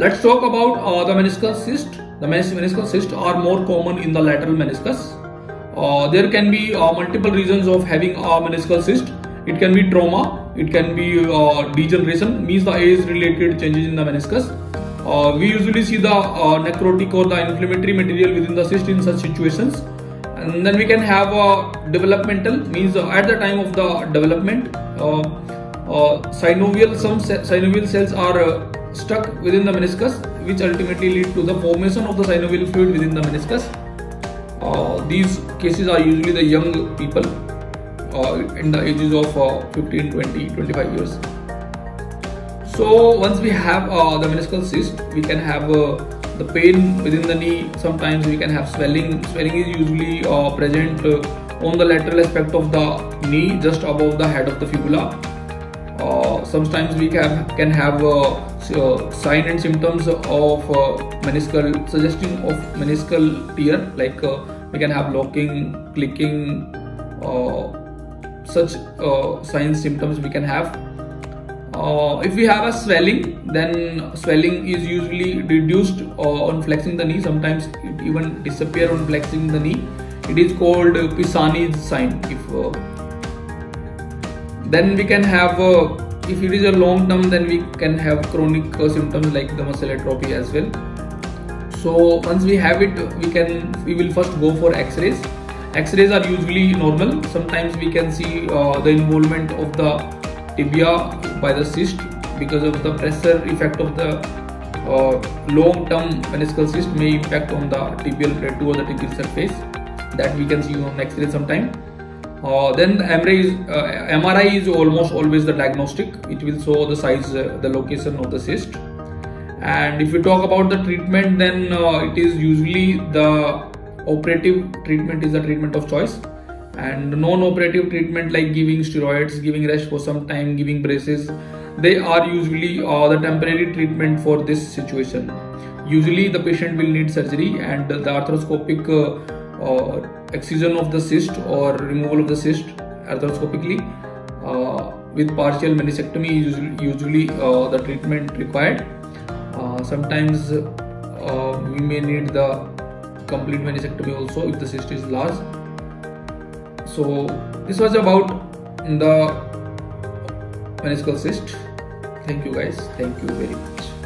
Let's talk about the meniscal cyst. The meniscal cysts are more common in the lateral meniscus. There can be multiple reasons of having a meniscal cyst. It can be trauma, it can be degeneration, means the age related changes in the meniscus. We usually see the necrotic or the inflammatory material within the cyst in such situations. And then we can have developmental, means at the time of the development, some synovial cells are stuck within the meniscus, which ultimately lead to the formation of the synovial fluid within the meniscus. These cases are usually the young people in the ages of 15, 20, 25 years. So once we have the meniscal cyst, we can have the pain within the knee. Sometimes we can have swelling. Swelling is usually present on the lateral aspect of the knee, just above the head of the fibula. Sometimes we can have sign and symptoms of meniscal tear, like we can have locking, clicking, such signs, symptoms we can have. If we have a swelling, then swelling is usually reduced on flexing the knee. Sometimes it even disappears on flexing the knee. It is called Pisani's sign. Then we can have, if it is a long term, then we can have chronic symptoms like the muscle atrophy as well. So once we have it, we will first go for X-rays. X-rays are usually normal. Sometimes we can see the involvement of the tibia by the cyst because of the pressure effect of the long-term meniscal cyst may impact on the tibial plateau or the tibial surface, that we can see on X-ray sometime. Then the MRI is almost always the diagnostic. It will show the size, the location of the cyst. And if we talk about the treatment, then it is usually the operative treatment is the treatment of choice. And non-operative treatment like giving steroids, giving rest for some time, giving braces, they are usually the temporary treatment for this situation. Usually the patient will need surgery, and the arthroscopic excision of the cyst or removal of the cyst arthroscopically with partial meniscectomy is usually the treatment required. Sometimes we may need the complete meniscectomy also if the cyst is large. So this was about the meniscal cyst. Thank you guys. Thank you very much.